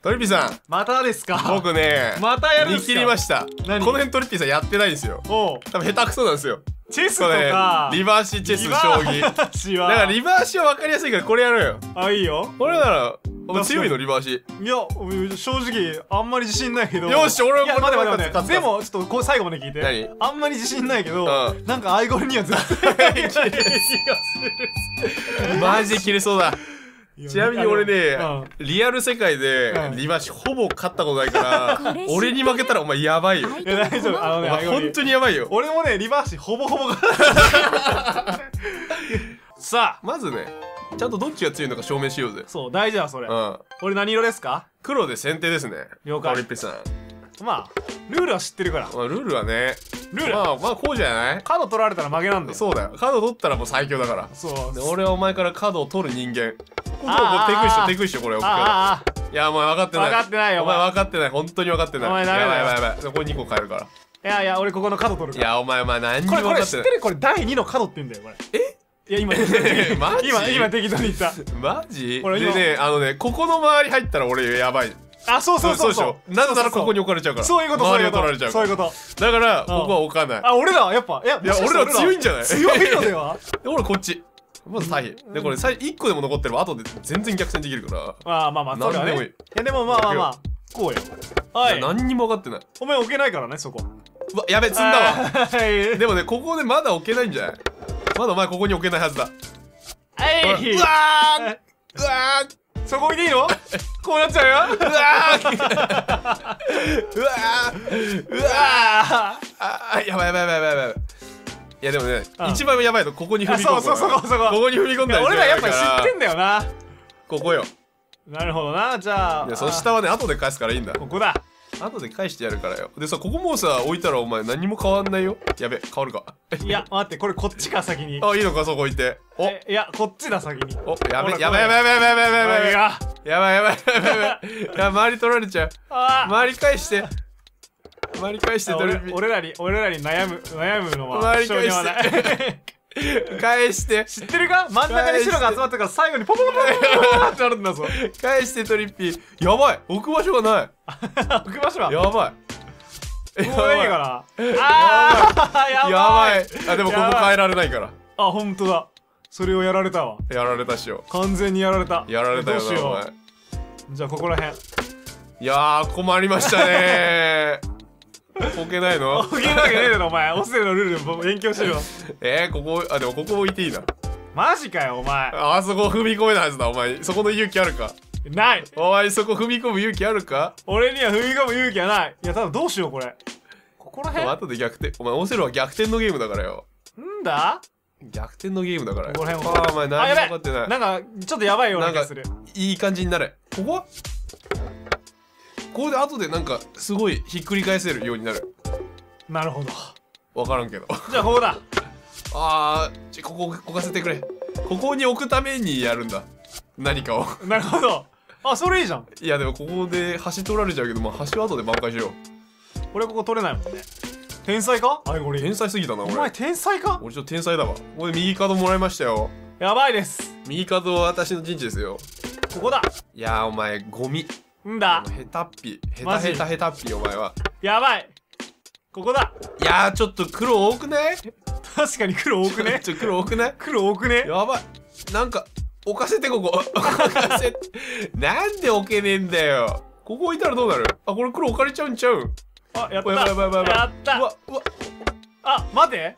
トリピーさん、またですか。僕ね、またやるんですか。見切りました。この辺トリピーさんやってないんですよ。多分下手くそなんですよ。チェスとかリバーシチェス将棋。だからリバーシは分かりやすいからこれやるよ。あ、いいよ。これならお前強いのリバーシ。いや正直あんまり自信ないけど。よし、俺はこれ待って。でもちょっと最後まで聞いて。何？あんまり自信ないけど、なんかアイゴルには絶対切れそうな気がする。マジで切れそうだ。ちなみに俺ね、リアル世界でリバーシほぼ勝ったことないから、俺に負けたらお前やばいよ。いや大丈夫、お前本当にやばいよ。俺もねリバーシほぼほぼ勝った。さあまずね、ちゃんとどっちが強いのか証明しようぜ。そう大事だそれ。俺何色ですか？黒で先手ですね。了解。トリピさん。まあルールは知ってるから。ルールはね。まあこうじゃない？角取られたら負けなんだよ。そうだよ。角取ったらもう最強だから。そう。俺はお前から角を取る人間。テクイッショこれ。いやお前分かってない。分かってないよ。お前分かってない。本当に分かってない。お前ダメだよ。やばい。これ2個変えるから。いや俺ここの角取るから。いやお前何にも分かってない。これ知ってる？これ第2の角って言うんだよこれ。え？いや今適当に言った。マジ？でねここの周り入ったら俺やばい。あ、そう。なぜならここに置かれちゃうから。そういうこと。周りを取られちゃう。そういうこと。だからここは置かない。あ、俺らやっぱいや俺ら強いんじゃない？強いのでは？俺こっち。まず対比でこれ1個でも残ってれば後で全然逆転できるから。あ、まあそれはね。いやでもまあこうよ。はい、何にも分かってない。お前置けないからねそこ。うわやべ、積んだわ。でもねここでまだ置けないんじゃない？まだお前ここに置けないはずだ。うわーそこ置いていいの？こうなっちゃうよ。うわーやばい。いやでもね、一番やばいのここに踏み込んだ。ここに踏み込んだ。俺らやっぱ知ってんだよな。ここよ。なるほどな。じゃあ。そ下はね後で返すからいいんだ。ここだ。後で返してやるからよ。でさ、ここもさ置いたらお前何も変わんないよ。やべ、変わるか。いや待って、これこっちか先に。あ、いいのかそこ置いて。お、いやこっちだ先に。お、やばい。周り取られちゃう。周り返して。周り返して俺らに悩むのは周り返して返して知ってるか。真ん中に白が集まったから最後にポポポポポってなるんだぞ。返してトリッピー。やばい、置く場所がない。置く場所はやばい。もういいから。やばい。でもここ変えられないから。あ、本当だ。それをやられたわ。やられたっしょ。完全にやられた。やられたよなお前。じゃあここらへん。いやー困りましたねー。置けないの？置けなきゃねえだろお前。オステルのルールも勉強してるわ。ここ、あ、でもここ置いていいな。マジかよお前。あそこ踏み込めないはずだお前。そこの勇気あるか？ない。お前そこ踏み込む勇気あるか？俺には踏み込む勇気はない。いやただどうしようこれ。ここら辺？後で逆転。お前オステルは逆転のゲームだからよ。んだ？逆転のゲームだからよ。ここら辺は。あ、お前何も分かってない。なんかちょっとやばいような気がする。いい感じになれ。ここ？ここで後でなんかすごいひっくり返せるようになる。なるほど。分からんけど。じゃあここだ。ここ置かせてくれ。ここに置くためにやるんだ何かを。なるほど。あ、それいいじゃん。いやでもここで端取られちゃうけど、まあ端は後で挽回しよう。俺ここ取れないもんね。天才か？あれこれ天才すぎたな俺。お前天才か？俺ちょっと天才だわ。俺右カードもらいましたよ。やばいです。右カードは私の陣地ですよ。ここだ。いやお前ゴミんだ。ヘタッピヘタッピお前はやばい。ここだ。いやーちょっと黒多くね。確かに黒多くね。ちょっと黒多くね。黒多くね。やばい。なんか置かせてここ。置かせて。なんで置けねえんだよ。ここ置いたらどうなる？あ、これ黒置かれちゃうんちゃう？あ、やった。やった。うわ。あ、待て。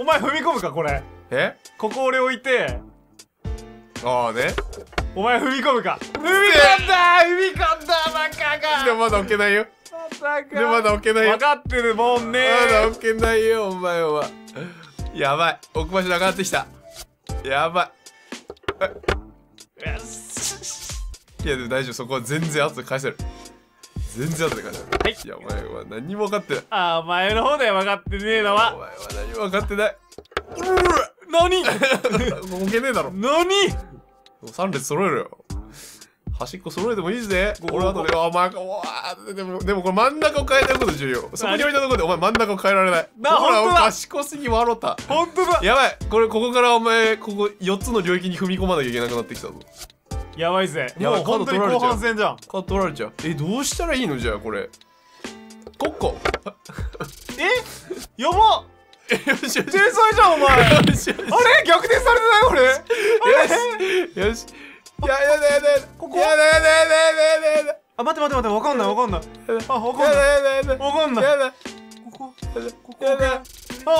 お前踏み込むかこれ。え？ここ俺置いて。ああね。お前踏み込むか。踏み込んだバカが。でもまだ置けないよ。まだ置けないよ。分かってるもんね。まだ置けないよお前は。やばい。置く場所なくなってきた。やばい。いやでも大丈夫。そこは全然後で返せる。はい。いやお前は何も分かってない。あ、お前の方で分かってねえのは。お前は何も分かってない。何？置けねえだろ。何？3列揃えるよ。端っこ揃えてもいいぜ。俺は後で、お前、でもこれ真ん中を変えたこと重要。そこに置いたところでお前真ん中を変えられない。ほら、賢すぎ笑った。本当だ。やばい。これここからお前、ここ4つの領域に踏み込まなきゃいけなくなってきたぞ。やばいぜ。もう本当に後半戦じゃん。カード取られちゃう。え、どうしたらいいのじゃあこれ。コッコ。え？やばっ。天才じゃんお前。あれ逆転されてないこれ。よしよし。やだやだやだ。ここ。やだやだやだやだやだ。あ、待って待って待って、わかんないわかんない。あ、わかんない。わかんない。やだ。ここ。ここ。あ、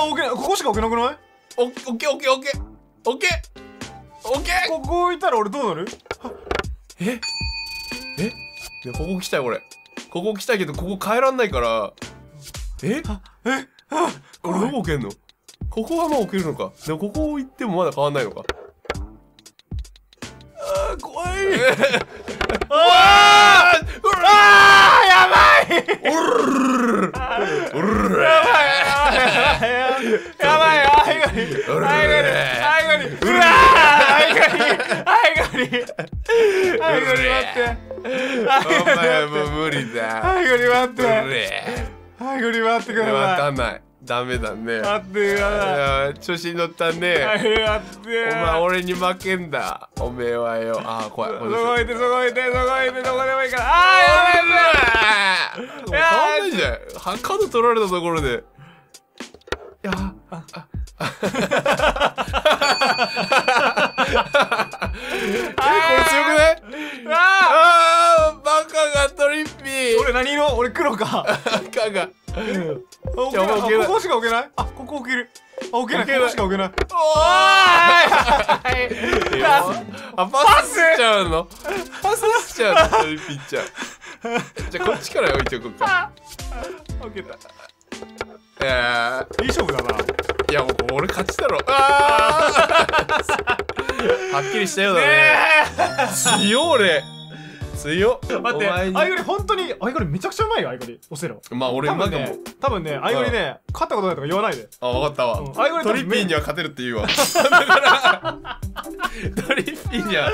オッケー。ここしか置けなくない？オッケーオッケーオッケー。オッケー。オッケー。ここ置いたら俺どうなる？え？え？いやここ来たよ俺。ここ来たけどここ変えらんないから。え？え？俺どこ置けんの？ここはもう置けるのか。でもここ置いてもまだ変わんないのか。あー怖い。ああ！ああやばい。おるる。やばい。やばいよ。アイゴリ。うわあ。アイゴリ待って。お前もう無理だ。アイゴリ待って。アイゴリ待ってください。待たない。ダメだね。待ってください。調子に乗ったね。待って。お前俺に負けんだ。おめえはよ。ああ怖い。そこ置いてどこでもいいから。ああやばいやばい。変わんないじゃん。角取られたところで。いやあ。え、これ強くない？ああ、バカがトリッピー。俺何色？俺黒か。赤が。ここしか置けない？あ、ここ置ける。あ、置けない。ここしか置けない。おーい。あ、パスしちゃうの？パスしちゃうの？トリッピーちゃん。じゃあこっちから置いておこうか。置けた。いい勝負だな。いやもう俺勝ちだろ。はっきりしたようだね。強俺。強。待って。アイゴリ本当にアイゴリめちゃくちゃうまいよアイゴリ。オセロ。まあ俺うまいかも。多分ねアイゴリね勝ったことないとか言わないで。あわかったわ。アイゴリトリッピーには勝てるって言うわ。だからトリッピーには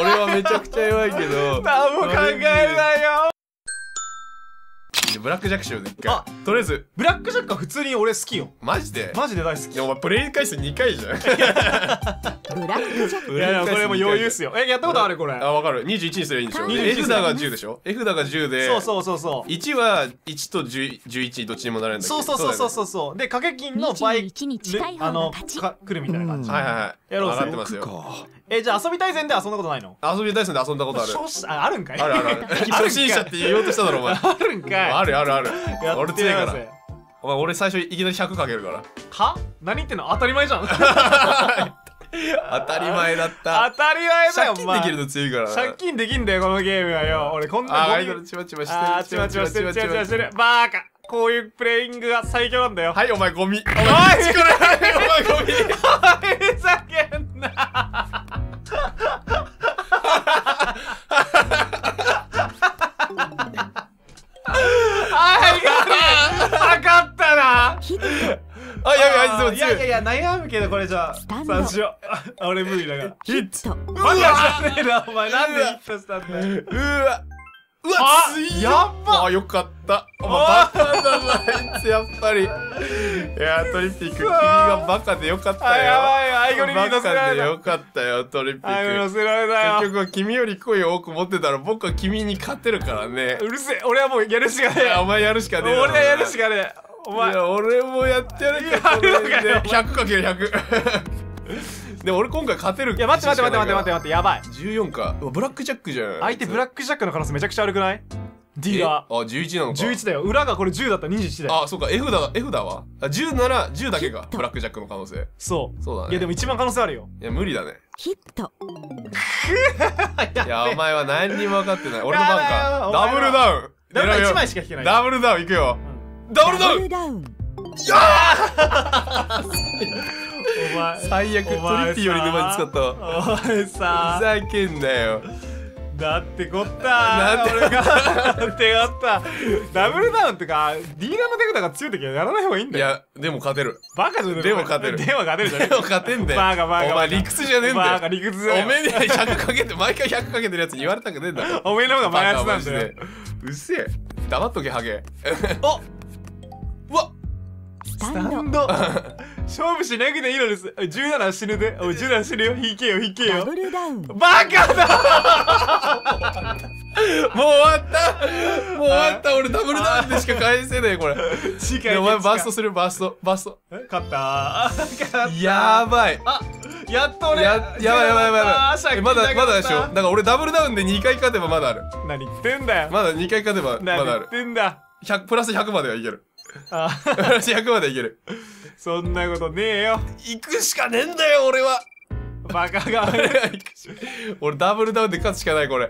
俺はめちゃくちゃ弱いけど。何も考えないよ。ブラックジャックしようね一回。あ、とりあえずブラックジャックは普通に俺好きよ。マジで？マジで大好き。いやお前プレイ回数2回じゃん。ブラックジャック。いやこれも余裕っすよ。え、やったことあるこれ。あ、わかる。21にすればいいんでしょ。絵札が10でしょ。絵札が10で。そう。1は1と11どっちにもなれるんだけど。そう。で掛け金の倍くるみたいな感じ。はい。やろう。上がってますよ。え、じゃあ遊び対戦で遊んだことないの？遊び対戦で遊んだことある。あるんかい？ある。初心者って言おうとしただろお前。あるんかい。ある。俺強いから。お前俺最初いきなり100かけるから。は？何言ってんの？当たり前じゃん。当たり前だった。当たり前だよ。借金できるの強いから。借金できんだよこのゲームはよ。俺こんな。あ、チマチマしてる。バーカ。こういうプレイングが最強なんだよ。はい、お前ゴミ。お前ゴミ。ふざけんな。あ、やべえ、あいつでも強い。いや悩むけどこれじゃあ3しよう。俺無理だからヒット。うわお前なんでヒットしたんだよ。うわついやっば。あ、よかった。お前バカだなあいつやっぱり。いやトリッピー君がバカでよかったよ。やばいよアイゴリに乗せられた。よかったよトリッピー君乗せられたよ。結局は君より声を多く持ってたら僕は君に勝てるからね。うるせえ。俺はもうやるしかねえ。お前やるしかねえ。俺はやるしかねえ。お前、いや俺もやってやるから 100×100 で俺今回勝てる。いや待ってやばい。14か。ブラックジャックじゃん。相手ブラックジャックの可能性めちゃくちゃ悪くない？ D が11なのか。11だよ。裏がこれ10だったら21だよ。あ、そうか。 F だわ。10なら10だけかブラックジャックの可能性。そうだね。いやでも一番可能性あるよ。いや無理だね。ヒット。いやお前は何にも分かってない。俺の番か。ダブルダウン。ダブル1枚しか引けない。ダブルダウンいくよ。ダブルダウン。お前最悪トリッピーより沼に使ったわ。お前さふざけんなよ。だってこっただってこった。ダブルダウンってか D 側の手札が強い時はやらない方がいいんだよ。いやでも勝てる。バカじゃねえ。でも勝てるじゃねえ。でも勝てんだよ。バカ。お前理屈じゃねえんだよ。バカ理屈じゃねえ。おめえに100かけて毎回100かけてるやつに言われたくねえんだよ。おめえの方がマイナスなんだよ。うっせえ。黙っとけハゲ。お、うわ、スタンド。勝負しなくていいのです。17死ぬで。おい17死ぬよ。引けよ引けよ。バカだもう終わったもう終わった。俺ダブルダウンでしか返せねえこれ。お前バーストする。バースト勝ったー。やばい。あやっと俺やばい。まだでしょ。だから俺ダブルダウンで2回勝てばまだある。何言ってんだよ。まだ2回勝てばまだある。何言ってんだ。100プラス100まではいける。プラス100までいける。そんなことねえよ。行くしかねえんだよ俺は。バカが俺ダブルダウンで勝つしかないこれ。う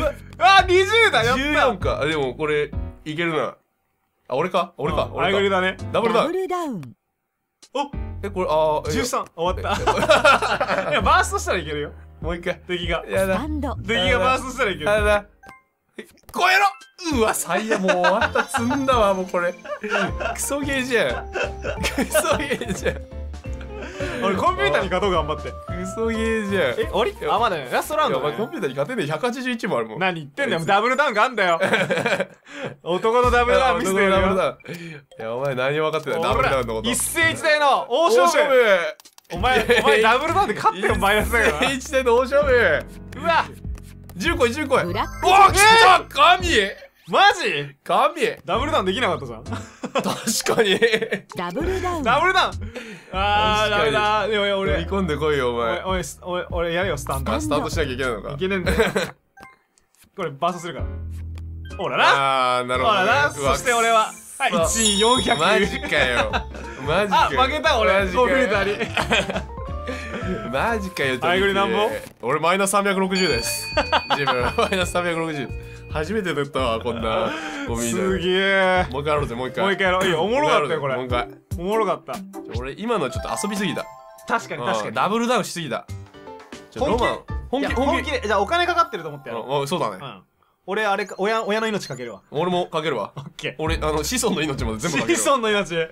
わあ20だ。やった14か。でもこれいけるな。あ俺か。俺がだね。ダブルダウン。おえこれあ13終わった。いやバーストしたらいけるよ。もう一回敵が。やだ。敵がバーストしたらいける。やだ。超えろ。うわ最悪もう終わった積んだわもうこれ。クソゲーじゃん。クソゲーじゃん。俺コンピューターに勝とう頑張って。クソゲーじゃん。え俺あまだねラストラウンド。お前コンピューターに勝てねえ181もあるもん。何言ってんだよ。ダブルダウンがあんだよ。男のダブルダウン見せてよ。いやお前何分かってないダブルダウンのこと。一世一代の大勝負。お前ダブルダウンで勝ってよマイナスだよ。一世一代の大勝負。うわ。10個。うわ来た神。マジ神。ダブルダウンできなかったじゃん。確かに。ダブルダウン。ああダメだ。いやいや俺。追い込んでこいよお前。俺やれよスタンド。スタートしなきゃいけないのか。いけねえんだよ。これバーストするから。ほらな。ああなるほど。ほらな。そして俺は1,400。マジかよ。マジか。あ負けた俺。コンピューターに。マジかよ。俺マイナス360です。自分マイナス360。初めてだったわこんなゴミ。すげえ。もう一回やろうぜもう一回。もう一回やろう。いやおもろかったよこれ。もう一回。おもろかった。俺今のちょっと遊びすぎた。確かに。ダブルダウンしすぎた。本気で。じゃあお金かかってると思ってやろう。そうだね。俺あれ親の命かけるわ。俺もかけるわ。オッケー。俺子孫の命まで全部かける。子孫の命全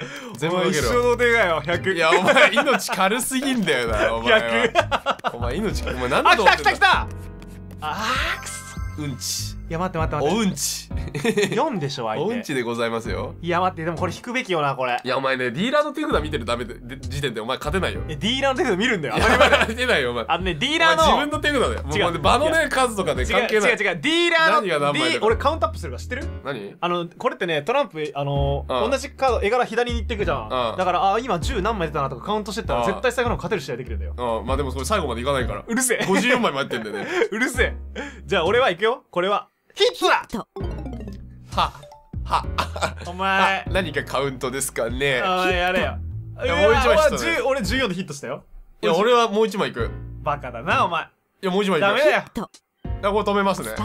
部かける。一生の手がよ100。いやお前命軽すぎんだよなお前。100。お前命か。お前何だと思ってんだ。あ来た来た来た。あーくそ。うんち。いや待って。おうんち。4でしょ相手。おうんちでございますよ。いや待ってでもこれ引くべきよなこれ。いやお前ねディーラーの手札見てるダメで時点でお前勝てないよ。ディーラーの手札見るんだよ。当たり前だ。見てないよお前。あのねディーラーの自分の手札だよ。違う場のね数とかで関係ない。違うディーラーの何が何枚。俺カウントアップするか知ってる？何？これってねトランプ同じカード絵柄左に行っていくじゃん。だから今10何枚出たなとかカウントしてったら絶対最後の勝てる試合できるんだよ。まあでもそれ最後までいかないから。うるせえ。54枚もやってんだよね。うるせえ。じゃあ俺は行くよ。これは。ヒットだ。お前何かカウントですかね。やれよ。もう一枚ヒットね。俺14でヒットしたよ。いや俺はもう一枚いく。バカだなお前。いやもう一枚いく。ダメだよ。これ止めますね。これ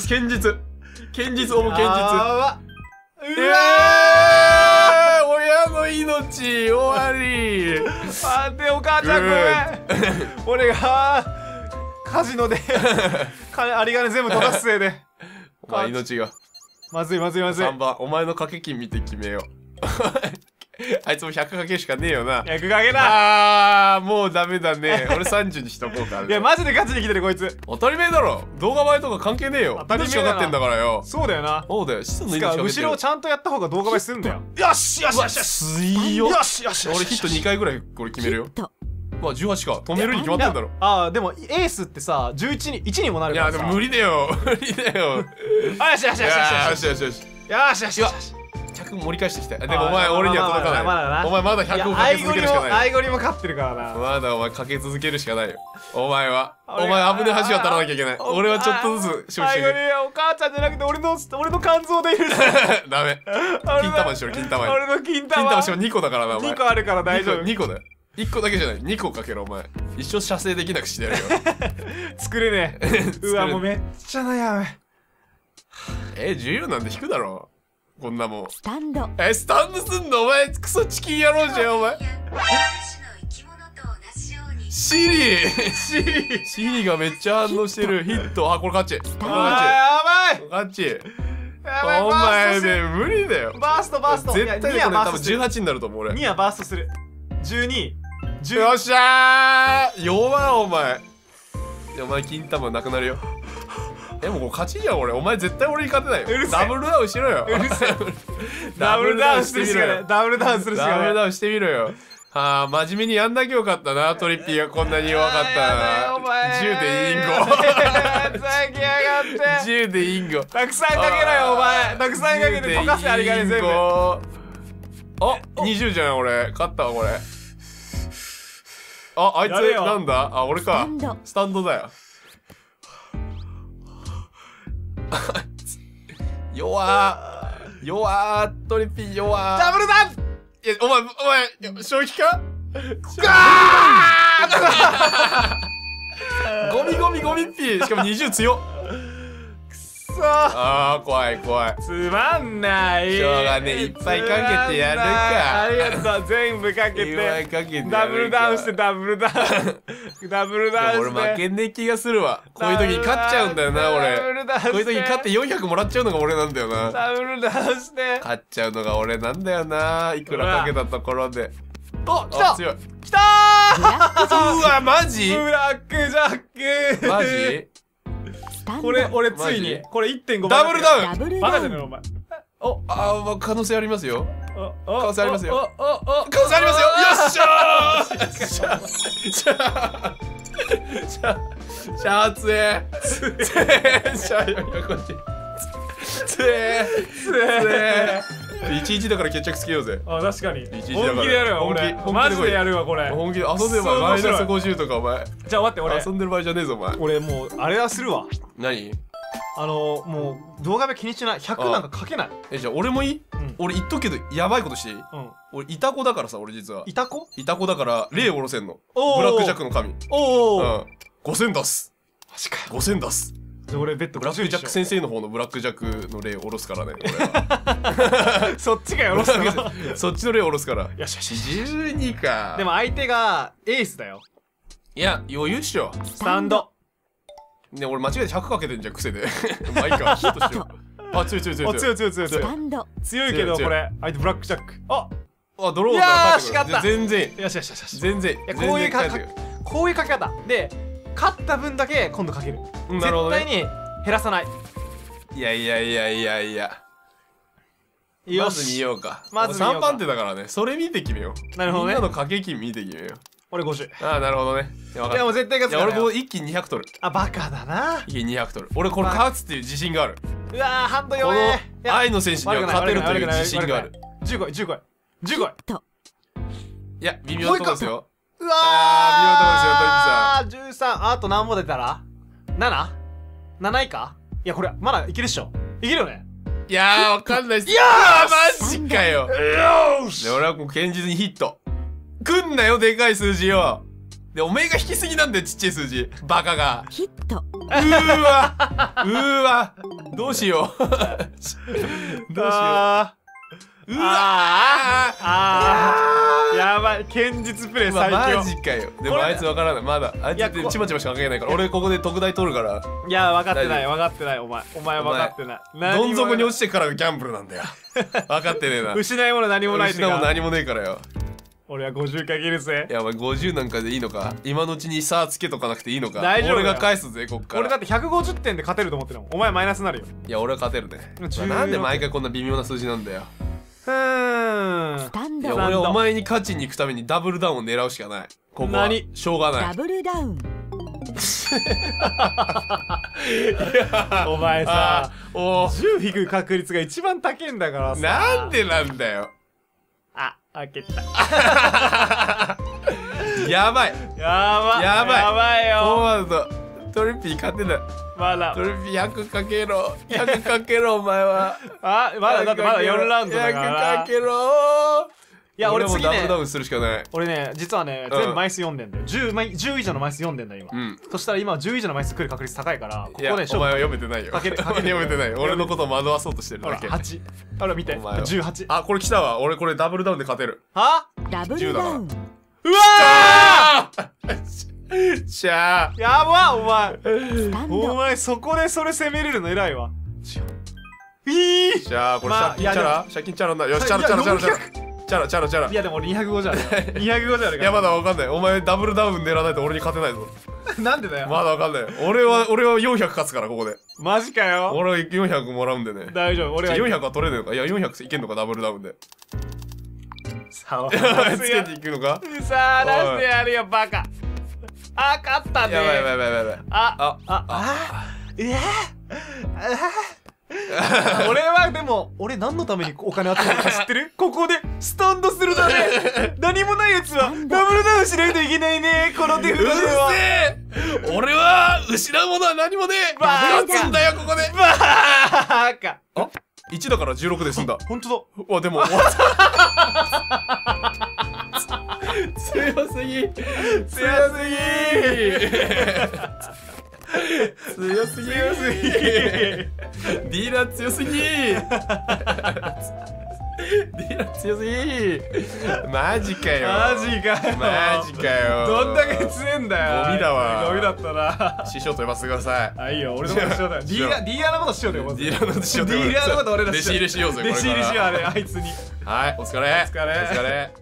堅実。親の命終わり。あでお母ちゃんごめん。俺がカジノで金あり金全部取らすせいで。お前命がまずい。3番お前の賭け金見て決めよう。あいつも100かけしかねえよな。100かけな。あもうダメだね。俺30にしとこうか。いやマジでガチできてるこいつ。当たり前だろ。動画映えとか関係ねえよ。当たり前だってんだからよ。そうだよな。そうだよ。後ろをちゃんとやった方が動画映えするんだよ。よし。俺ヒット2回ぐらいこれ決めるよ。18か止めるに決まってんだろ。ああでもエースってさ11に1にもなるからさ。いやでも無理だよ。よし。100盛り返してきた。でもお前俺には届かない。お前まだ100をかけ続けるしかない。アイゴリも勝ってるからな。まだお前かけ続けるしかないよ。お前危ねえ橋渡らなきゃいけない。俺はちょっとずつ。アイゴリはお母ちゃんじゃなくて俺の肝臓でいる。ダメ。金玉にしろ金玉に。俺の金玉。金玉しろ2個だからなお前。2個あるから大丈夫。2個だよ。1個だけじゃない2個かけろお前。一生射精できなくしてやるよ。作れねえ。うわもうめっちゃ悩む。14なんで引くだろこんなもん。スタンドすんのお前。クソチキン野郎じゃんお前。シリがめっちゃ反応してる。ヒット。あこれ勝ち。やばい。お前ね無理だよ。バースト絶対これ多分18になると思う俺。2はバーストする。12。よっしゃー弱お前。お前金玉なくなるよ。え、もう勝ちじゃん俺。お前絶対俺に勝てないよ。ダブルダウンしろよ。ダブルダウンしてみろよ。ダブルダウンするしかない。ダブルダウンしてみろよ。ああ、真面目にやんなきゃよかったな。トリッピーがこんなに弱かったな。10でインゴ。10でインゴ。たくさんかけろよ、お前。たくさんかけて溶かせ、ありがね、全部。あ、20じゃん、俺。勝ったわ、これ。あ、あいつ、なんだ？あ、俺か。スタンドだよ。弱ー。弱ー。トリッピー弱ー。ダブルダウン！いや、お前、正気か？ゴミゴミゴミっぴー。しかも20強っ。くそー。あー、怖い怖い。つまんない。しょうがねえ、いっぱいかけてやるか。ありがとう、全部かけて。ダブルダウンして、ダブルダウン。ダブルダウンして。俺負けねえ気がするわ。こういう時に勝っちゃうんだよな、俺。こういう時に勝って400もらっちゃうのが俺なんだよな。ダブルダウンして。勝っちゃうのが俺なんだよな。いくらかけたところで。お、来た！強い。来たー！うわ、マジ？ブラックジャック！マジ？これ、俺ついに、これ 1.5 倍。ダブルダウン！バカじゃねえの、お前。お、あ、可能性ありますよ。可能性ありますよ。可能性ありますよ！よっしゃー！しゃー！しゃー！しゃーつえー！しゃーよ、こっち。つえー！つえー！1-1だから決着つけようぜ。あ、確かに。本気でやるわ、俺。マジでやるわ、これ。本気で遊んでる場合、マイナス50とか、お前。じゃあ待って、俺。遊んでる場合じゃねえぞ、お前。俺、もう、あれはするわ。何？もう、動画目気にしない。100なんか書けない。え、じゃあ、俺もいい？俺言っとくけど、やばいことしていい？俺、イタコだからさ、俺実は。イタコ？イタコだから、霊を下ろせんの。ブラックジャックの神。おお。5000出す。マジかよ。5000出す。俺ベッドブラックジャック先生の方のブラックジャックの霊を下ろすからね、俺は。そっちが下ろすからそっちの霊を下ろすから。よしよし。12か。でも相手がエースだよ。いや、余裕っしょ。スタンド。ね、俺間違えて100かけてんじゃん、癖で。まあいいか、ヒットしよう。あ、強い強い強い。強い強い強い。スタンド。強いけど、これ。相手ブラックジャック。ああ、ドローが勝った。全然。よしよしよし。全然。こういうかけ方。で、勝った分だけ今度かける。絶対に減らさない。いやいやいやいやいや。まず見ようか。まず3番手だからね。それ見て決めよう。なるほどね。みんなの掛け金見て決めよう。俺50。ああ、なるほどね。いや、もう絶対勝つ。俺もう一気に200取る。あ、バカだな。一気に200取る。俺これ勝つっていう自信がある。うわー、ハンド弱え。この愛の選手には勝てるという自信がある。10個い、10個い。10個い。いや、微妙なとこですよ。うわあ、微妙なとこですよ、トリッピーさん。13、あと何も出たら？7?7 以下？いや、これ、まだいけるっしょ。いけるよね。いやー、わかんないっす。いやー、マジかよ。よし。で、俺はもう堅実にヒット。くんなよ、でかい数字よ。で、おめえが引きすぎなんだよ、ちっちゃい数字。バカが。ヒット。うーわ。どうしよう。うわあ、やばい、堅実プレイ最強。マジかよ。でもあいつわからない、まだあいつちまちましか関係ないから。俺ここで特大取るから。いや、分かってない、分かってない。お前分かってない。どん底に落ちてからがギャンブルなんだよ。分かってねえな。失いもの何もない。失いもの何もねえからよ。俺は50かけるぜ。いや、お前50なんかでいいのか。今のうちに差つけとかなくていいのか。大丈夫、俺が返すぜ、こっから。俺だって150点で勝てると思ってるもん。お前マイナスになるよ。いや、俺は勝てるね。なんで毎回こんな微妙な数字なんだよ。いや、俺はお前に勝ちに行くためにダブルダウンを狙うしかない。ここはしょうがない。ダブルダウン。お前さ、10引く確率が一番高いんだからさ。なんでなんだよ。あ、開けた。やばい。やばいよ。こうなるとトリッピー勝てない。まだトリッピー100かけろ。100かけろ、お前は。あ、まだだってまだ4ラウンドだから。100かけろ。いや、俺もダブルダウンするしかない。俺ね、実はね、全部枚数読んでんだよ。10以上の枚数読んでんだよ、今。そしたら今10以上の枚数来る確率高いから、ここで勝負。お前は読めてないよ。読めてない。俺のことを惑わそうとしてるだけ。8。あら、見て。18。あ、これ来たわ。俺これダブルダウンで勝てる。は？ダブルダウン。うわー！しゃー、やば、お前そこでそれ攻めれるの偉いわ。しゃあ、これ借金チャラだよ。し、チャラ。いや、でも俺205じゃん。205じゃん。いや、まだわかんない。お前ダブルダウン狙わないと俺に勝てないぞ。なんでだよ。まだわかんない。俺は400勝つから、ここで。マジかよ。俺は400もらうんでね。大丈夫、俺は400は取れるのか。いや、400いけんのか、ダブルダウンで。さあ、つけていくのか。さあ、出してやるよ、バカ。あ、勝ったね。やばいやばいやばいやばい。あ、あ、あ、ええ。俺はでも、俺何のためにお金集めるか知ってる？ここでスタンドするだね。何もないやつはダブルダウンしないといけないね。この手札では。うるせえ。俺は失うものは何もねえ。バーカつんだよ、ここで。バーカ。あ、1だから16で済んだ。ほんとだ。わ、でも強すぎ。強すぎ。強すぎ強すぎディーラー強すぎディーラー強すぎマジかよマジかよマジかよ。どんだけ強えんだよ。ゴミだわ。ゴミだったな。師匠と呼ばせてください。あ、いいよ、俺のこと師匠だよ。ディーラーのこと師匠だよ。ディーラーのこと師匠だよ。ディーラーのこと俺ら弟子入れしようぜ。弟子入れしよう、あれあいつに。はい、お疲れお疲れお疲れ。